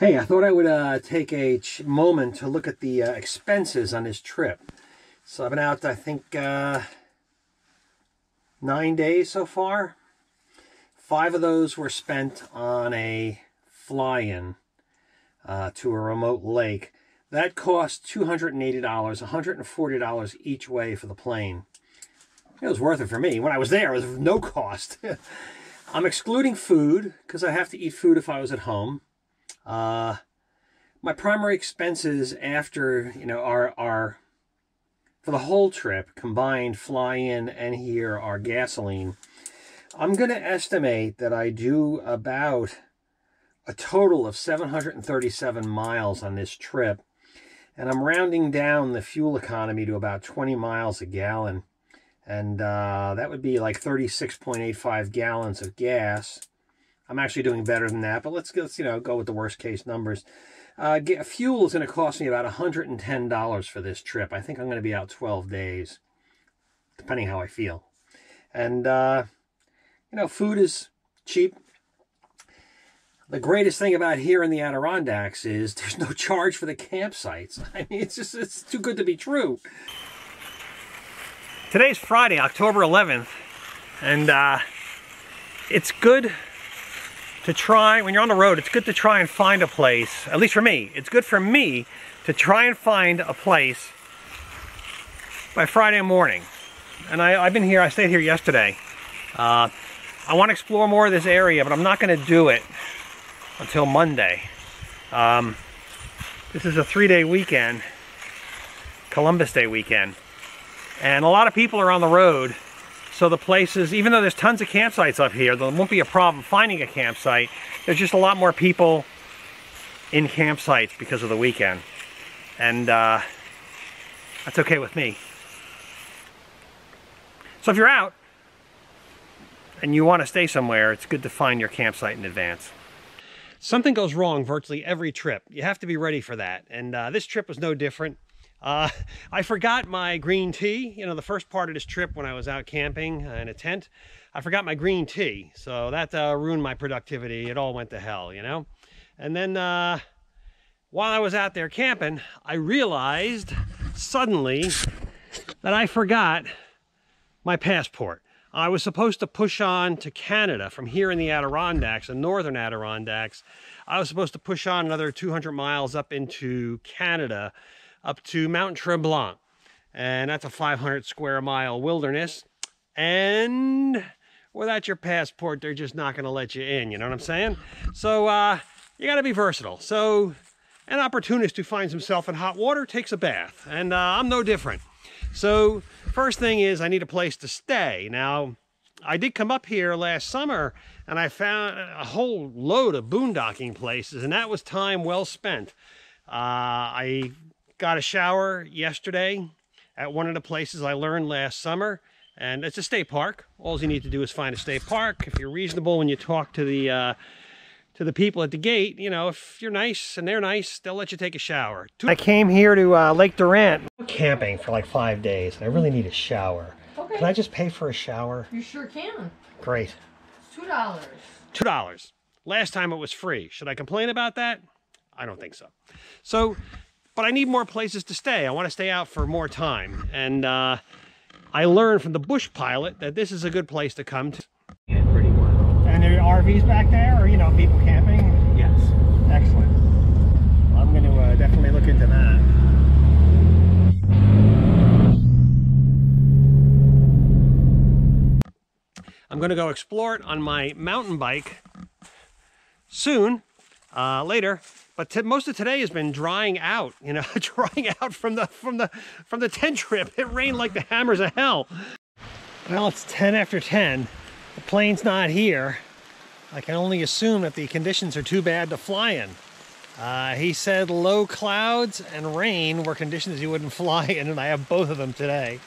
Hey, I thought I would take a moment to look at the expenses on this trip. So I've been out, I think, 9 days so far. 5 of those were spent on a fly-in to a remote lake. That cost $280, $140 each way for the plane. It was worth it for me. When I was there, it was no cost. I'm excluding food, because I have to eat food if I was at home. My primary expenses after, you know, are for the whole trip combined, fly in and here, are gasoline. I'm going to estimate that I do about a total of 737 miles on this trip. And I'm rounding down the fuel economy to about 20 miles a gallon. And, that would be like 36.85 gallons of gas. I'm actually doing better than that, but let's go with the worst case numbers. Fuel is going to cost me about $110 for this trip. I think I'm going to be out 12 days, depending how I feel. And, you know, food is cheap. The greatest thing about here in the Adirondacks is there's no charge for the campsites. I mean, it's just, it's too good to be true. Today's Friday, October 11th, and it's good to try, when you're on the road, it's good to try and find a place, at least for me, it's good for me to try and find a place by Friday morning. And I've been here, I stayed here yesterday. I want to explore more of this area, but I'm not going to do it until Monday. This is a 3-day weekend, Columbus Day weekend, and a lot of people are on the road. So the places, even though there's tons of campsites up here, there won't be a problem finding a campsite. There's just a lot more people in campsites because of the weekend. And that's okay with me. So if you're out and you want to stay somewhere, it's good to find your campsite in advance. Something goes wrong virtually every trip. You have to be ready for that. And this trip was no different. I forgot my green tea, you know, the first part of this trip when I was out camping in a tent, I forgot my green tea. So that ruined my productivity. It all went to hell, you know? And then while I was out there camping, I realized suddenly that I forgot my passport. I was supposed to push on to Canada from here in the Adirondacks, the northern Adirondacks. I was supposed to push on another 200 miles up into Canada, up to Mount Tremblant, and that's a 500 square mile wilderness, and without your passport, they're just not gonna let you in, you know what I'm saying? So you gotta be versatile. So an opportunist who finds himself in hot water takes a bath, and I'm no different. So first thing is I need a place to stay. Now, I did come up here last summer and I found a whole load of boondocking places, and that was time well spent. I got a shower yesterday at one of the places I learned last summer, and it's a state park. All you need to do is find a state park. If you're reasonable when you talk to the people at the gate, you know, if you're nice and they're nice, they'll let you take a shower. I came here to Lake Durant. I'm camping for like 5 days, and I really need a shower. Okay. Can I just pay for a shower? You sure can. Great. It's $2. $2. Last time it was free. Should I complain about that? I don't think so. So. But I need more places to stay. I want to stay out for more time. And I learned from the bush pilot that this is a good place to come to. Yeah, pretty well. And there are RVs back there, or, you know, people camping? Yes. Excellent. I'm going to definitely look into that. I'm going to go explore it on my mountain bike soon, later. But most of today has been drying out, you know, drying out from the tent trip. It rained like the hammers of hell. Well, it's 10 after 10. The plane's not here. I can only assume that the conditions are too bad to fly in. He said low clouds and rain were conditions he wouldn't fly in, and I have both of them today.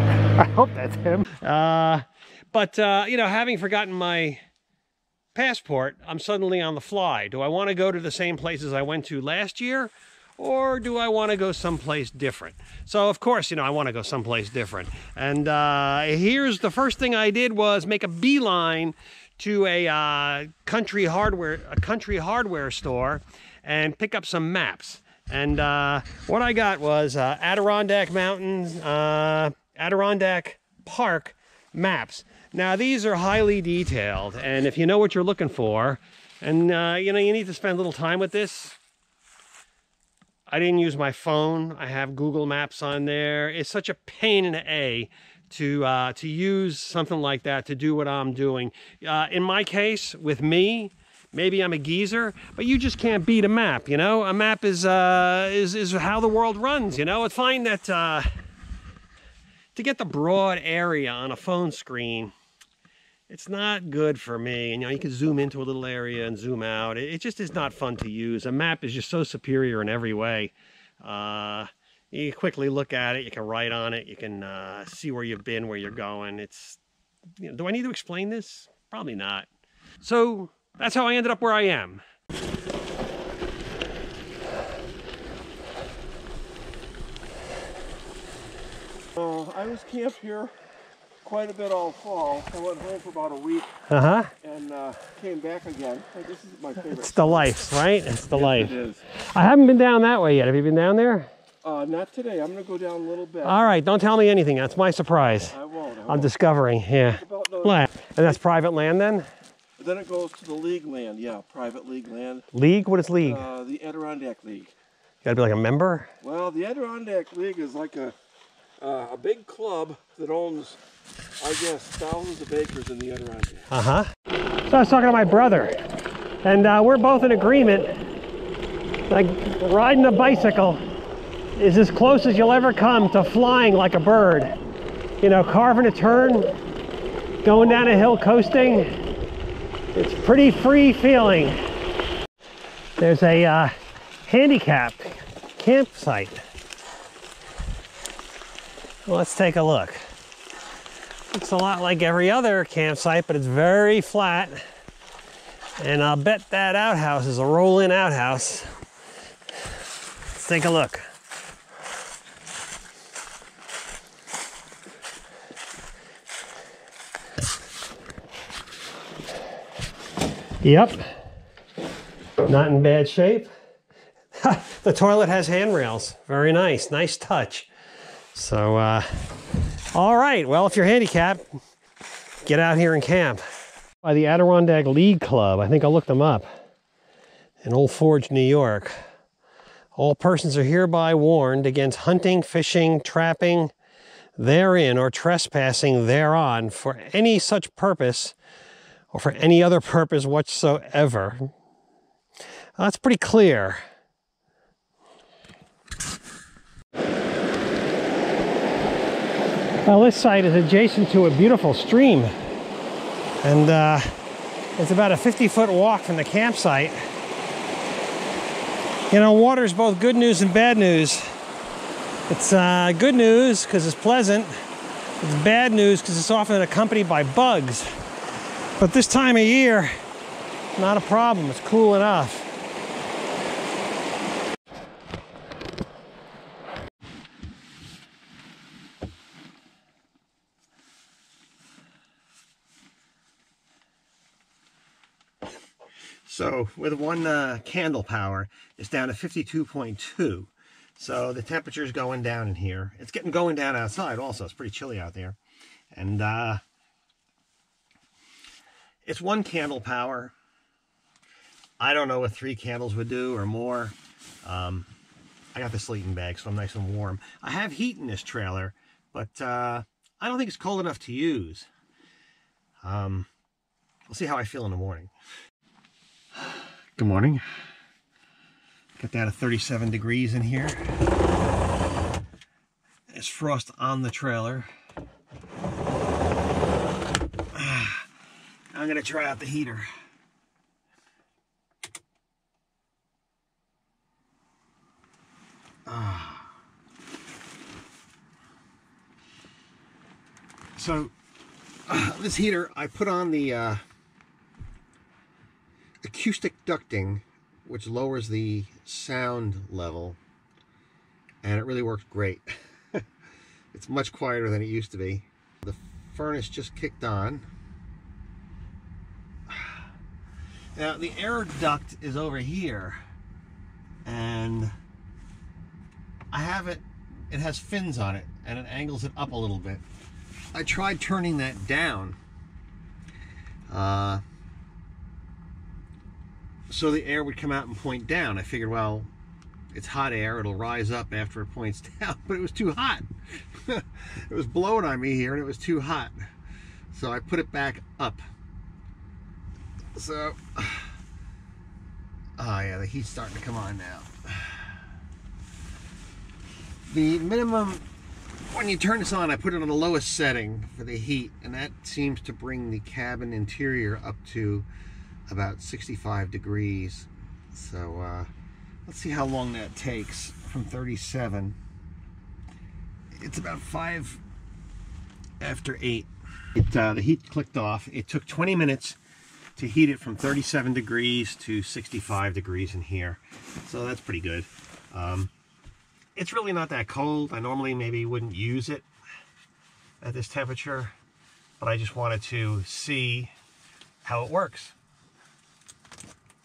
I hope that's him. But you know, having forgotten my passport, I'm suddenly on the fly. Do I want to go to the same places I went to last year, or do I want to go someplace different? So of course, you know, I want to go someplace different. And here's the first thing I did was make a beeline to a country hardware store and pick up some maps. And what I got was Adirondack Mountains, Adirondack Park maps. Now these are highly detailed, and if you know what you're looking for, and you know, you need to spend a little time with this. I didn't use my phone. I have Google Maps on there. It's such a pain in the A to use something like that to do what I'm doing. In my case, with me, maybe I'm a geezer, but you just can't beat a map, you know? A map is how the world runs, you know? I find that to get the broad area on a phone screen, it's not good for me. And you know, you can zoom into a little area and zoom out. It just is not fun to use. A map is just so superior in every way. You quickly look at it, you can write on it, you can see where you've been, where you're going. It's, you know, do I need to explain this? Probably not. So that's how I ended up where I am. So I was camped here quite a bit all fall. I went home for about a week and came back again. This is my favorite. It's the life, right? It's the life. It is. I haven't been down that way yet. Have you been down there? Not today. I'm going to go down a little bit. All right. Don't tell me anything. That's my surprise. I won't. I'm discovering. Yeah. And that's private land then? Then it goes to the league land, yeah, private league land. League? What is league? The Adirondack League. You gotta be like a member? Well, the Adirondack League is like a big club that owns, I guess, thousands of acres in the Adirondacks. So I was talking to my brother, and we're both in agreement. Like, riding a bicycle is as close as you'll ever come to flying like a bird. You know, carving a turn, going down a hill, coasting. It's pretty free feeling. There's a handicapped campsite. Let's take a look. Looks a lot like every other campsite, but it's very flat. And I'll bet that outhouse is a roll-in outhouse. Let's take a look. Yep, not in bad shape. The toilet has handrails. Very nice, nice touch. So, all right, well, if you're handicapped, get out here and camp. By the Adirondack League Club, I think I looked them up, in Old Forge, New York. All persons are hereby warned against hunting, fishing, trapping therein, or trespassing thereon for any such purpose or for any other purpose whatsoever. That's pretty clear. Well, this site is adjacent to a beautiful stream. And it's about a 50-foot walk from the campsite. You know, water's both good news and bad news. It's good news because it's pleasant. It's bad news because it's often accompanied by bugs. But this time of year, not a problem. It's cool enough. So with one candle power, it's down to 52.2. So the temperature's going down in here. It's getting going down outside also. It's pretty chilly out there. And it's one candle power. I don't know what 3 candles would do or more. I got the sleeping bag, so I'm nice and warm. I have heat in this trailer, but I don't think it's cold enough to use. We'll see how I feel in the morning. Good morning. Got down to 37 degrees in here. There's frost on the trailer. I'm going to try out the heater. So this heater, I put on the acoustic ducting, which lowers the sound level and it really worked great. It's much quieter than it used to be. The furnace just kicked on. Now the air duct is over here, and I have it, it has fins on it, and it angles it up a little bit. I tried turning that down so the air would come out and point down. I figured, well, it's hot air, it'll rise up after it points down, but it was too hot. It was blowing on me here and it was too hot. So I put it back up. So, oh yeah, the heat's starting to come on now. The minimum, when you turn this on, I put it on the lowest setting for the heat, and that seems to bring the cabin interior up to about 65 degrees. So, let's see how long that takes from 37. It's about 5 after 8. The heat clicked off. It took 20 minutes to heat it from 37 degrees to 65 degrees in here. So that's pretty good. It's really not that cold. I normally maybe wouldn't use it at this temperature, but I just wanted to see how it works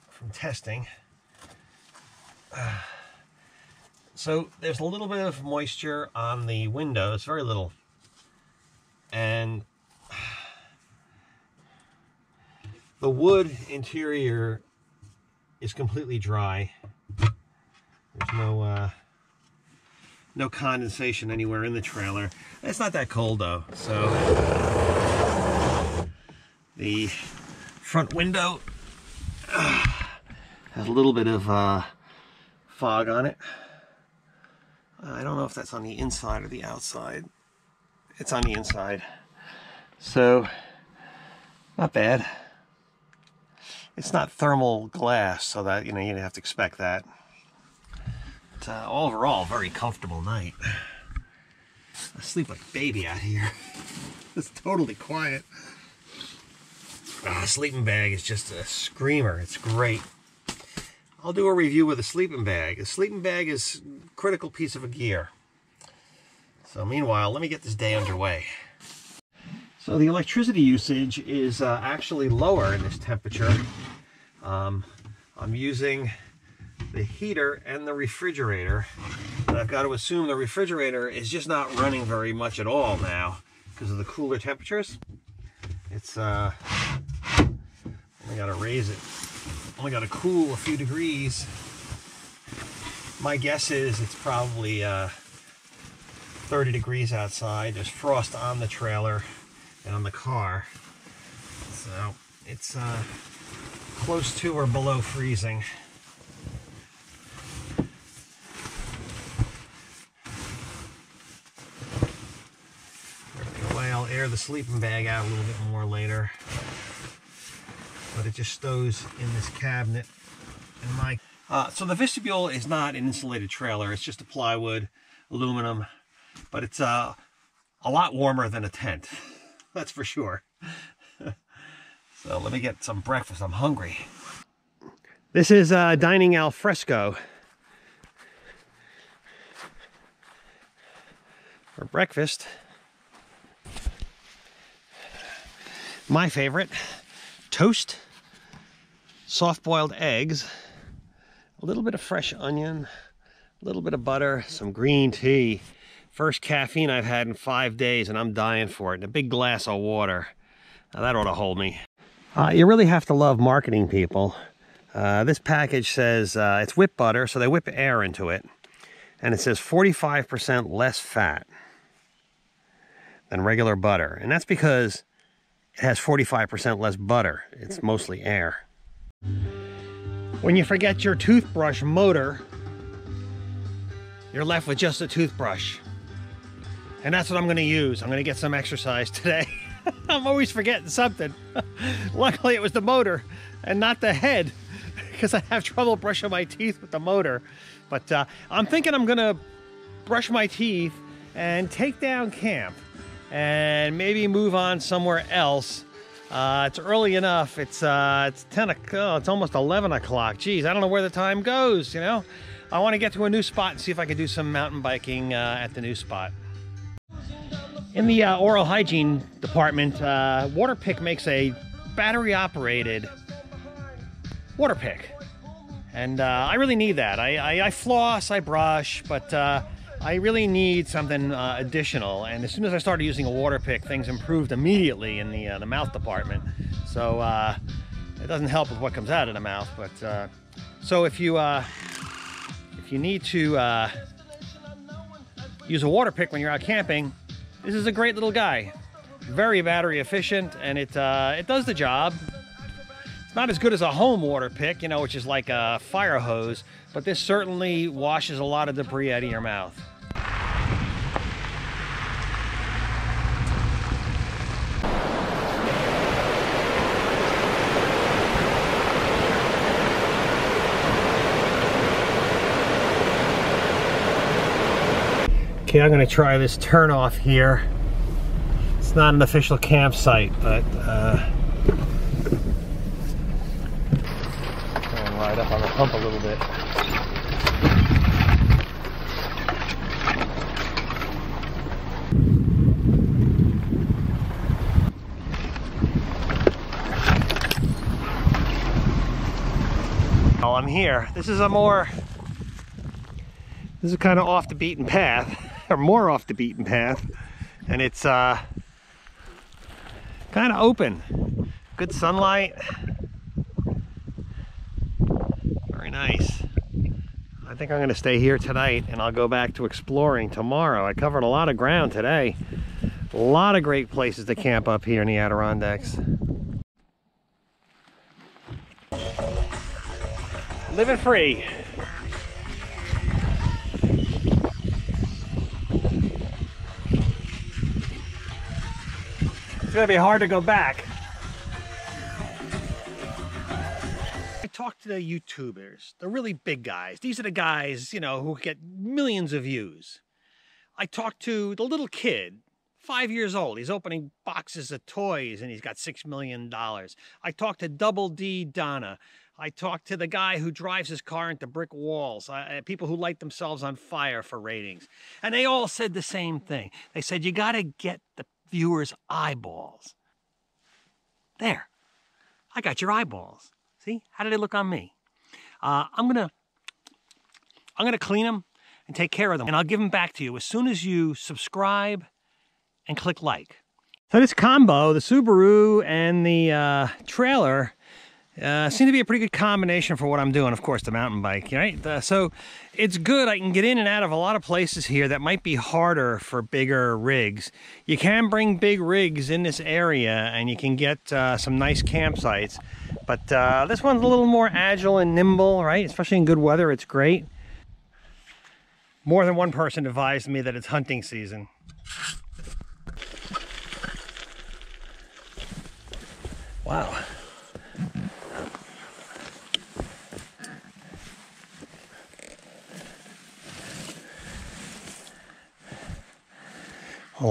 from testing. So there's a little bit of moisture on the windows, very little, and the wood interior is completely dry. There's no condensation anywhere in the trailer. It's not that cold though, so the front window has a little bit of fog on it. I don't know if that's on the inside or the outside. It's on the inside, so not bad. It's not thermal glass, so that, you know, you'd have to expect that. But overall, very comfortable night. I sleep like a baby out here. It's totally quiet. The sleeping bag is just a screamer. It's great. I'll do a review with a sleeping bag. A sleeping bag is a critical piece of gear. So meanwhile, let me get this day underway. So the electricity usage is actually lower in this temperature. I'm using the heater and the refrigerator, and I've got to assume the refrigerator is just not running very much at all now because of the cooler temperatures. It's only got to raise it, only got to cool a few degrees. My guess is it's probably 30 degrees outside. There's frost on the trailer and on the car, so it's close to or below freezing. I'll air the sleeping bag out a little bit more later, but it just stows in this cabinet. And my so the Vistabule is not an insulated trailer; it's just a plywood, aluminum, but it's a lot warmer than a tent. That's for sure. So let me get some breakfast. I'm hungry. This is dining al fresco for breakfast. My favorite, toast, soft-boiled eggs, a little bit of fresh onion, a little bit of butter, some green tea. First caffeine I've had in 5 days, and I'm dying for it, and a big glass of water. Now that ought to hold me. You really have to love marketing people. This package says it's whipped butter, so they whip air into it, and it says 45% less fat than regular butter, and that's because it has 45% less butter. It's mostly air. When you forget your toothbrush motor, you're left with just a toothbrush. And that's what I'm gonna use. I'm gonna get some exercise today. I'm always forgetting something. Luckily it was the motor and not the head, because I have trouble brushing my teeth with the motor. But I'm thinking I'm gonna brush my teeth and take down camp, and maybe move on somewhere else It's early enough. It's 10 o'clock. Oh, it's almost 11 o'clock. Geez, I don't know where the time goes, you know? I want to get to a new spot and see if I can do some mountain biking at the new spot. In the oral hygiene department, Waterpik makes a battery-operated Waterpik. And I really need that. I floss, I brush, but I really need something additional. And as soon as I started using a Waterpik, things improved immediately in the mouth department. So it doesn't help with what comes out of the mouth. But so if you need to use a Waterpik when you're out camping, this is a great little guy. Very battery efficient, and it does the job. It's not as good as a home Waterpik, you know, which is like a fire hose, but this certainly washes a lot of debris out of your mouth. Okay, I'm gonna try this turnoff here. It's not an official campsite, but right up on the pump a little bit. Well, I'm here. This is kind of off the beaten path, or more off the beaten path, and it's kind of open. Good sunlight. Nice. I think I'm going to stay here tonight, and I'll go back to exploring tomorrow. I covered a lot of ground today. A lot of great places to camp up here in the Adirondacks. Living free. It's going to be hard to go back. Talk to the YouTubers, the really big guys. These are the guys, you know, who get millions of views. I talked to the little kid, 5 years old. He's opening boxes of toys and he's got $6 million. I talked to Double D Donna. I talked to the guy who drives his car into brick walls, people who light themselves on fire for ratings. And they all said the same thing. They said, you got to get the viewers' eyeballs. There, I got your eyeballs. See, how did it look on me? I'm gonna clean them and take care of them, and I'll give them back to you as soon as you subscribe and click like. So this combo, the Subaru and the trailer, seem to be a pretty good combination for what I'm doing. Of course, the mountain bike, right? So it's good. I can get in and out of a lot of places here that might be harder for bigger rigs. You can bring big rigs in this area, and you can get some nice campsites. But this one's a little more agile and nimble, right? Especially in good weather, it's great. More than one person advised me that it's hunting season. Wow. Well,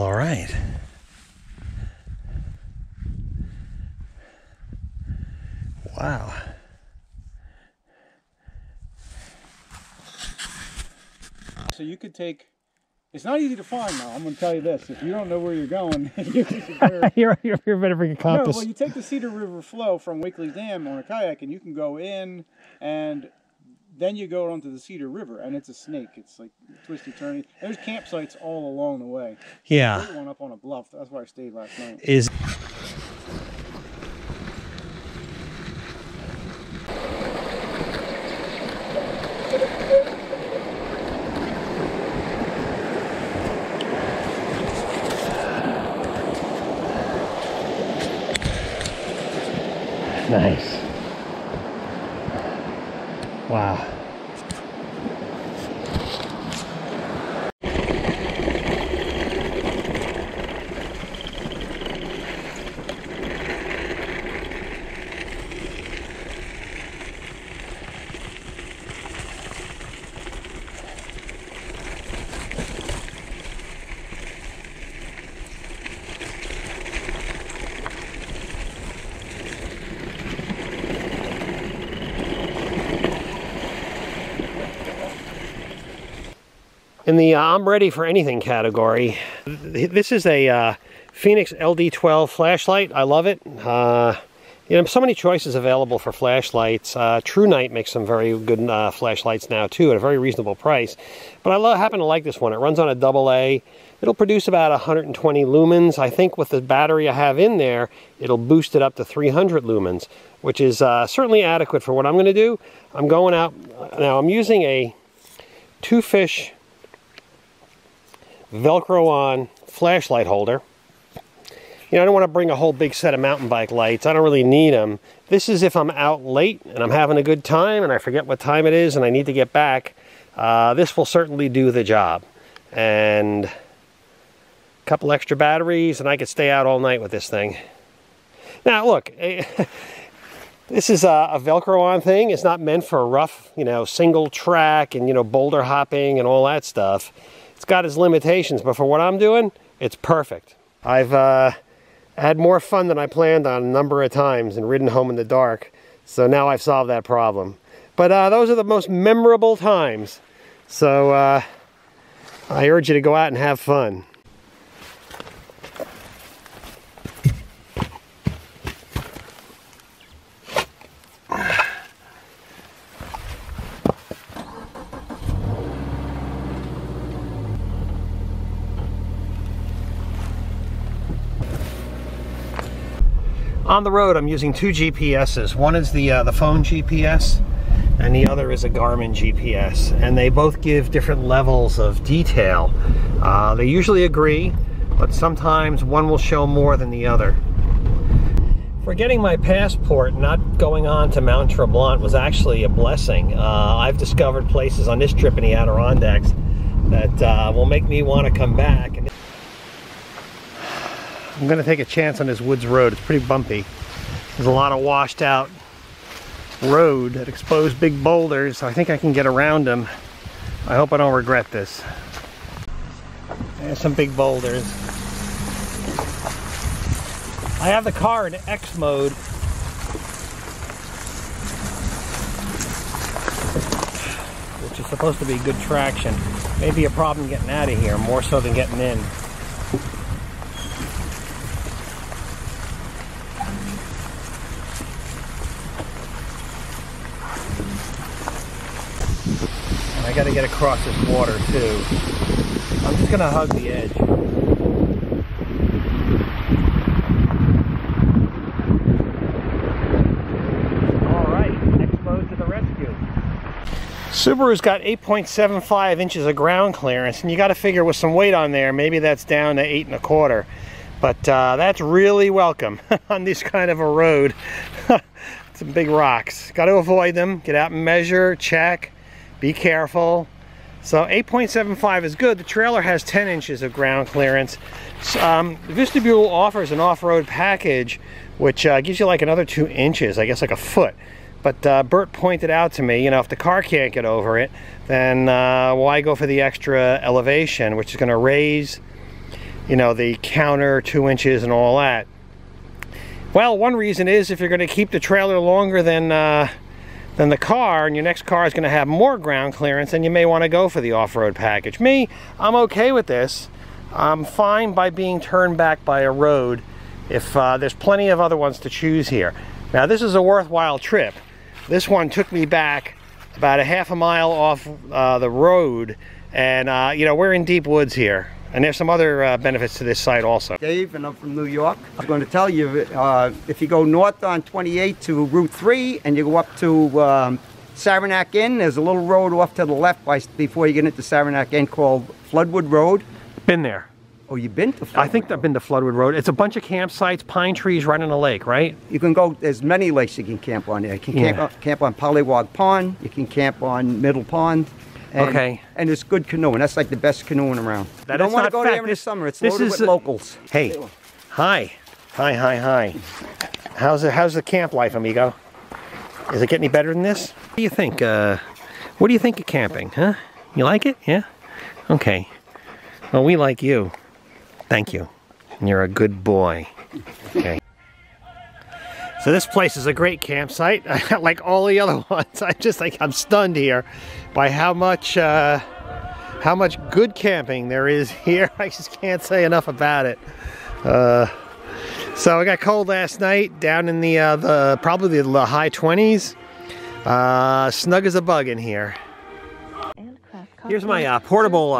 all right. Wow. So you could take, it's not easy to find though, I'm going to tell you this. If you don't know where you're going, you're better bring a compass. No, well, you take the Cedar River flow from Wakely Dam on a kayak and you can go in, and then you go onto the Cedar River, and it's a snake. It's like twisty-turny. There's campsites all along the way. Yeah. There's one up on a bluff. That's where I stayed last night. Nice. Wow. In the I'm ready for anything category, this is a Fenix LD12 flashlight. I love it. You know, so many choices available for flashlights. TrueKnight makes some very good flashlights now too, at a very reasonable price. But I happen to like this one. It runs on a AA. It'll produce about 120 lumens. I think with the battery I have in there, it'll boost it up to 300 lumens, which is certainly adequate for what I'm going to do. I'm going out now. I'm using a two-fish Velcro-on flashlight holder. You know, I don't want to bring a whole big set of mountain bike lights. I don't really need them. This is if I'm out late and I'm having a good time and I forget what time it is and I need to get back. This will certainly do the job. And a couple extra batteries and I could stay out all night with this thing. Now look, this is a Velcro-on thing. It's not meant for rough, you know, single track and, you know, boulder hopping and all that stuff. It's got its limitations, but for what I'm doing, it's perfect. I've had more fun than I planned on a number of times and ridden home in the dark, so now I've solved that problem. But those are the most memorable times, so I urge you to go out and have fun. On the road, I'm using two GPSs. One is the phone GPS, and the other is a Garmin GPS. And they both give different levels of detail. They usually agree, but sometimes one will show more than the other. Forgetting my passport, not going on to Mount Tremblant was actually a blessing. I've discovered places on this trip in the Adirondacks that will make me want to come back. I'm going to take a chance on this woods road. It's pretty bumpy. There's a lot of washed out road that exposed big boulders. I think I can get around them. I hope I don't regret this. There's some big boulders. I have the car in X mode. Which is supposed to be good traction. Maybe a problem getting out of here, more so than getting in. I gotta get across this water too. I'm just gonna hug the edge. Alright, next mode to the rescue. Subaru's got 8.75 inches of ground clearance, and you gotta figure with some weight on there, maybe that's down to 8 1/4. But that's really welcome on this kind of a road. Some big rocks. Gotta avoid them, get out and measure, check. Be careful. So 8.75 is good. The trailer has 10 inches of ground clearance. Vistabule offers an off-road package which gives you like another 2 inches, I guess like a foot. But Bert pointed out to me, you know, if the car can't get over it, then why go for the extra elevation, which is going to raise, you know, the counter 2 inches and all that. Well, one reason is if you're going to keep the trailer longer than the car, and your next car is going to have more ground clearance, and you may want to go for the off-road package. Me, I'm okay with this. I'm fine by being turned back by a road if there's plenty of other ones to choose here. Now this is a worthwhile trip. This one took me back about a half a mile off the road, and you know, we're in deep woods here, and there's some other benefits to this site also. Dave, and I'm from New York. I'm going to tell you, if you go north on 28 to Route 3 and you go up to Saranac Inn, there's a little road off to the left before you get into Saranac Inn called Floodwood Road. Been there. Oh, you've been to Floodwood Road? I think I've been to Floodwood Road. It's a bunch of campsites, pine trees right on the lake, right? You can go, there's many lakes you can camp on there. You can camp on Pollywog Pond, you can camp on Middle Pond. And, okay. And it's good canoeing. That's like the best canoeing around. I don't want to go there in the summer. It's loaded with locals. Hey, hi. Hi, hi, hi. How's the camp life, amigo? Is it getting any better than this? What do you think? What do you think of camping, huh? You like it? Yeah? Okay. Well, we like you. Thank you. And you're a good boy. Okay. So this place is a great campsite. Like all the other ones, I'm stunned here by how much how much good camping there is here. I just can't say enough about it. So I got cold last night, down in the probably the high 20s. Snug as a bug in here. Here's my portable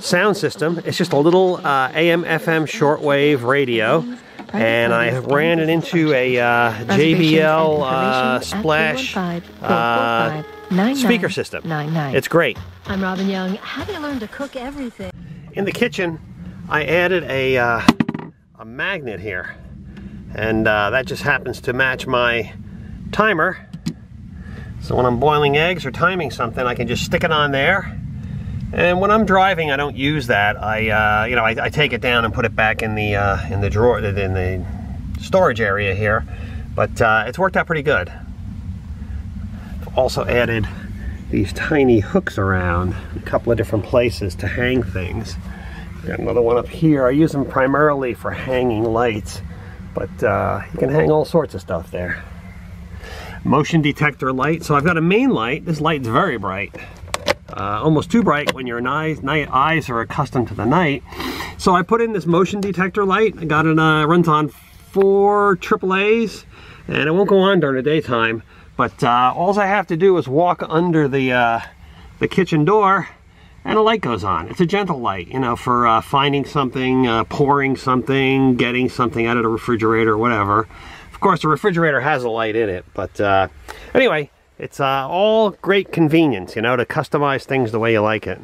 sound system. It's just a little AM/FM shortwave radio, and I ran it into a JBL Splash speaker system. It's great. I'm Robin Young. How do you learn to cook everything? In the kitchen, I added a magnet here, and that just happens to match my timer. So when I'm boiling eggs or timing something, I can just stick it on there. And when I'm driving, I don't use that. I take it down and put it back in the drawer, in the storage area here. But it's worked out pretty good. I've also added these tiny hooks around a couple of different places to hang things. Got another one up here. I use them primarily for hanging lights, but you can hang all sorts of stuff there. Motion detector light. So I've got a main light. This light's very bright. Almost too bright when your eyes are accustomed to the night. So I put in this motion detector light. I got it, runs on 4 AAAs, and it won't go on during the daytime. But all I have to do is walk under the kitchen door, and a light goes on. It's a gentle light, you know, for finding something, pouring something, getting something out of the refrigerator, whatever. Of course, the refrigerator has a light in it, but anyway, it's all great convenience, you know, to customize things the way you like it.